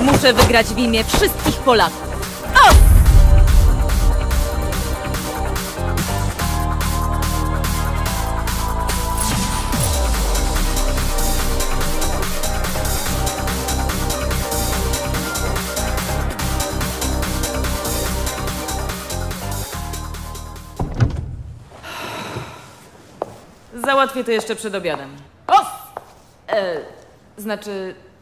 Muszę wygrać w imię wszystkich Polaków. Załatwię to jeszcze przed obiadem. Znaczy...